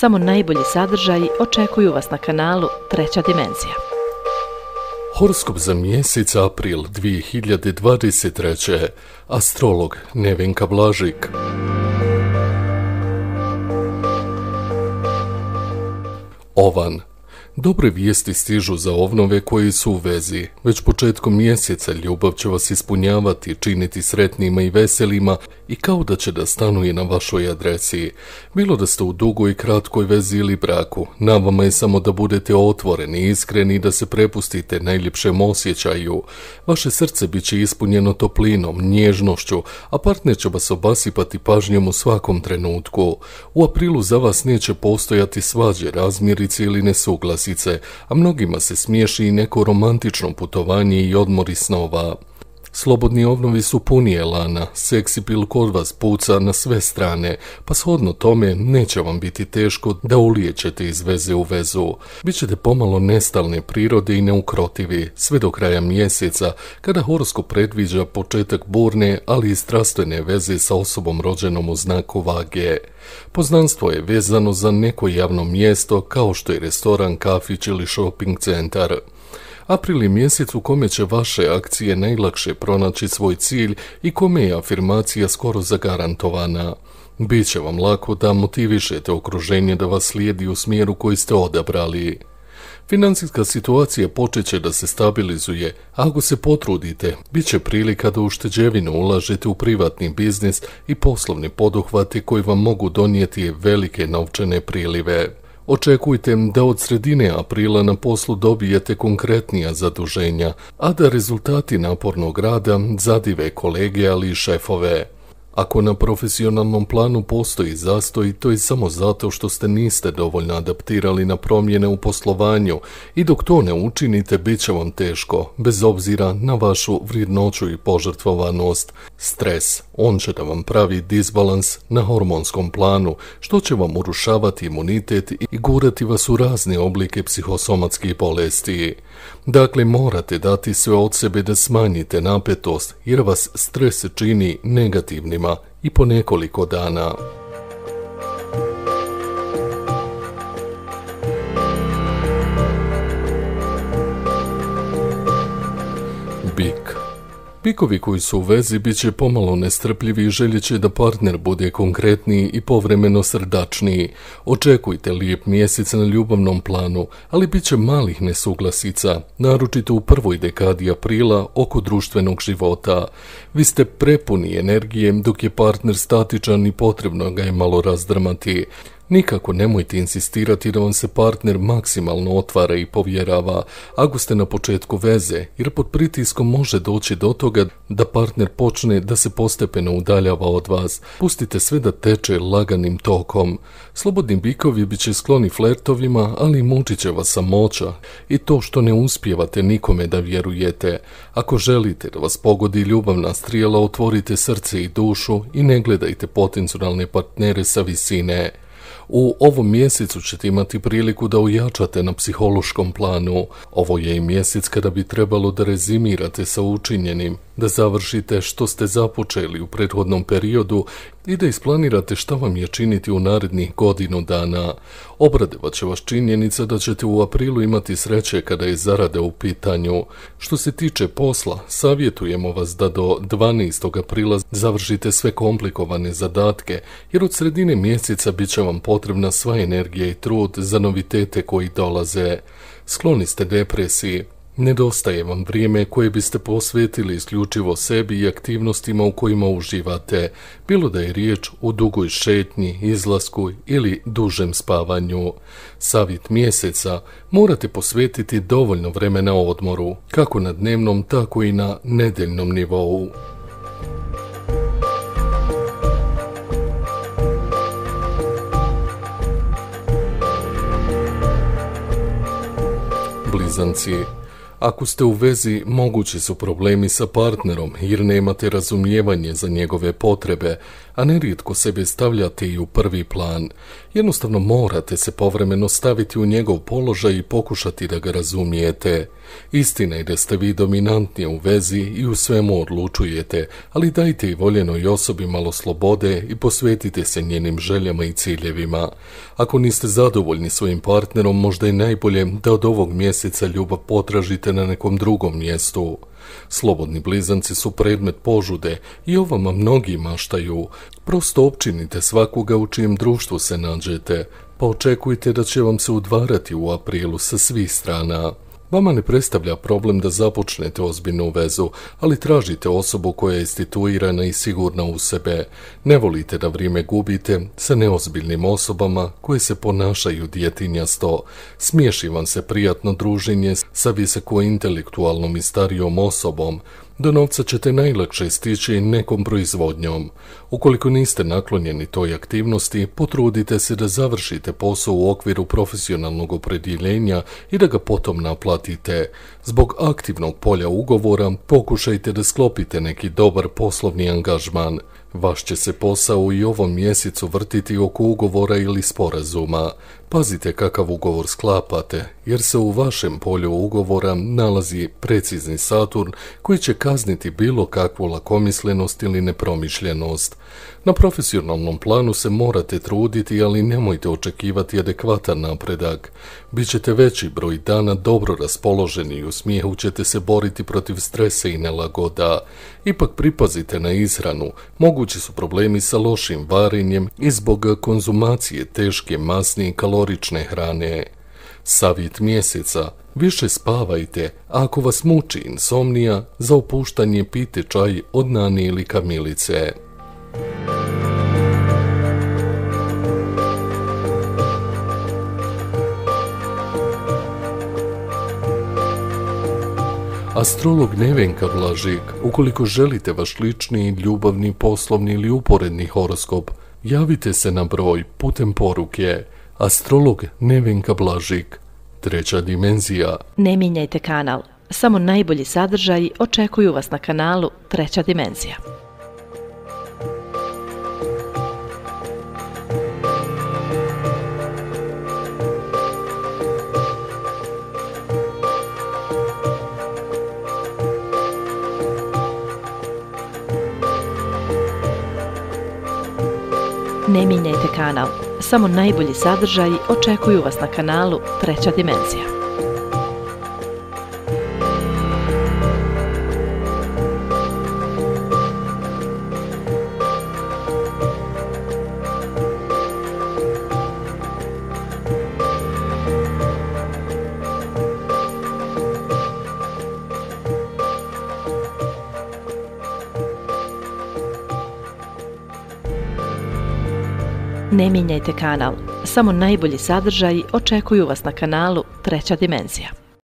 samo najbolji sadržaji očekuju vas na kanalu Treća dimenzija. Horoskop za mjesec april 2023. Astrolog Nevenka Blažik. Ovan. Dobre vijesti stižu za ovnove koji su u vezi. Već početkom mjeseca ljubav će vas ispunjavati, činiti sretnima i veselima i kao da će da stanuje na vašoj adresi. Bilo da ste u dugoj i kratkoj vezi ili braku, na vama je samo da budete otvoreni, iskreni i da se prepustite najljepšem osjećaju. Vaše srce bit će ispunjeno toplinom, nježnošću, a partner će vas obasipati pažnjom u svakom trenutku. U aprilu za vas neće postojati svađe, razmirice ili nesuglasice, a mnogima se smiješi i neko romantično putovanje i odmori snova. Slobodni ovnovi su puni elana, seksi pil kod vas puca na sve strane, pa shodno tome neće vam biti teško da ulijećete iz veze u vezu. Bićete pomalo nestalne prirode i neukrotivi, sve do kraja mjeseca, kada horoskop predviđa početak burne, ali i strastvene veze sa osobom rođenom u znaku vage. Poznanstvo je vezano za neko javno mjesto kao što je restoran, kafić ili shopping centar. April je mjesec u kome će vaše akcije najlakše pronaći svoj cilj i kome je afirmacija skoro zagarantovana. Biće vam lako da motivišete okruženje da vas slijedi u smjeru koji ste odabrali. Financijska situacija počeće da se stabilizuje, a ako se potrudite, bit će prilika da ušteđevinu ulažete u privatni biznis i poslovne poduhvate koji vam mogu donijeti velike novčane prilive. Očekujte da od sredine aprila na poslu dobijete konkretnija zaduženja, a da rezultati napornog rada zadive kolege ali i šefove. Ako na profesionalnom planu postoji zastoj, to je samo zato što se niste dovoljno adaptirali na promjene u poslovanju i dok to ne učinite, bit će vam teško, bez obzira na vašu vrijednoću i požrtvovanost. Stres, on će da vam pravi disbalans na hormonskom planu, što će vam urušavati imunitet i gurati vas u razne oblike psihosomatskih bolesti. Dakle, morate dati sve od sebe da smanjite napetost, jer vas stres čini negativnima i po nekoliko dana. Bik. Bikovi koji su u vezi bit će pomalo nestrpljivi i željeće da partner bude konkretniji i povremeno srdačniji. Očekujte lijep mjesec na ljubavnom planu, ali bit će malih nesuglasica, naročito u prvoj dekadi aprila oko društvenog života. Vi ste prepuni energije dok je partner statičan i potrebno ga je malo razdrmati. Nikako nemojte insistirati da vam se partner maksimalno otvara i povjerava ako ste na početku veze, jer pod pritiskom može doći do toga da partner počne da se postepeno udaljava od vas. Pustite sve da teče laganim tokom. Slobodni bikovi bit će skloni flertovima, ali mučit će vas samoća i to što ne uspijevate nikome da vjerujete. Ako želite da vas pogodi ljubavna strijela, otvorite srce i dušu i ne gledajte potencijalne partnere sa visine. U ovom mjesecu ćete imati priliku da ojačate na psihološkom planu. Ovo je i mjesec kada bi trebalo da rezimirate sa učinjenim, da završite što ste započeli u prethodnom periodu i da isplanirate šta vam je činiti u narednih godinu dana. Obradevat će vas činjenica da ćete u aprilu imati sreće kada je zarada u pitanju. Što se tiče posla, savjetujemo vas da do 12. aprila završite sve komplikovane zadatke, jer od sredine mjeseca bit će vam potrebna sva energija i trud za novitete koji dolaze. Skloni ste depresiji. Nedostaje vam vrijeme koje biste posvetili isključivo sebi i aktivnostima u kojima uživate, bilo da je riječ o dugoj šetnji, izlasku ili dužem spavanju. Savjet mjeseca, morate posvetiti dovoljno vremena odmoru, kako na dnevnom, tako i na nedeljnom nivou. Blizanci. Ako ste u vezi, mogući su problemi sa partnerom jer nemate razumijevanje za njegove potrebe, a nerijetko sebe stavljate i u prvi plan. Jednostavno morate se povremeno staviti u njegov položaj i pokušati da ga razumijete. Istina je da ste vi dominantnije u vezi i u svemu odlučujete, ali dajte i voljenoj osobi malo slobode i posvetite se njenim željama i ciljevima. Ako niste zadovoljni svojim partnerom, možda je najbolje da od ovog mjeseca ljubav potražite na nekom drugom mjestu. Slobodni blizanci su predmet požude i o vama mnogi maštaju. Prosto općinite svakoga u čijem društvu se nađete, pa očekujte da će vam se udvarati u aprilu sa svih strana. Vama ne predstavlja problem da započnete ozbiljnu vezu, ali tražite osobu koja je instituirana i sigurna u sebe. Ne volite da vrijeme gubite sa neozbiljnim osobama koje se ponašaju djetinjasto. Smiješi vam se prijatno druženje sa visokointelektualnom i starijom osobom. Do novca ćete najlakše stići nekom proizvodnjom. Ukoliko niste naklonjeni toj aktivnosti, potrudite se da završite posao u okviru profesionalnog opredjeljenja i da ga potom naplatite. Zbog aktivnog polja ugovora pokušajte da sklopite neki dobar poslovni angažman. Vaš će se posao i ovom mjesecu vrtiti oko ugovora ili sporazuma. Pazite kakav ugovor sklapate, jer se u vašem polju ugovora nalazi precizni Saturn koji će kazniti bilo kakvu lakomislenost ili nepromišljenost. Na profesionalnom planu se morate truditi, ali nemojte očekivati adekvatan napredak. Bićete veći broj dana dobro raspoloženi i u smijehu ćete se boriti protiv stresa i nelagoda. Ipak pripazite na ishranu, mogući su problemi sa lošim varenjem i zbog konzumacije teške masne i kalorične hrane. Savjet mjeseca: više spavajte, a ako vas muči insomnija, za opuštanje pijte čaj od nane ili kamilice. Astrolog Nevenka Blažik. Ukoliko želite vaš lični, ljubavni, poslovni ili uporedni horoskop, javite se na broj putem poruke. Astrolog Nevenka Blažik. Treća dimenzija. Ne mijenjajte kanal. Samo najbolji sadržaji očekuju vas na kanalu Treća dimenzija. Ne mijenjajte kanal, samo najbolji sadržaji očekuju vas na kanalu Treća dimenzija. Ne mijenjajte kanal, samo najbolji sadržaji očekuju vas na kanalu Treća dimenzija.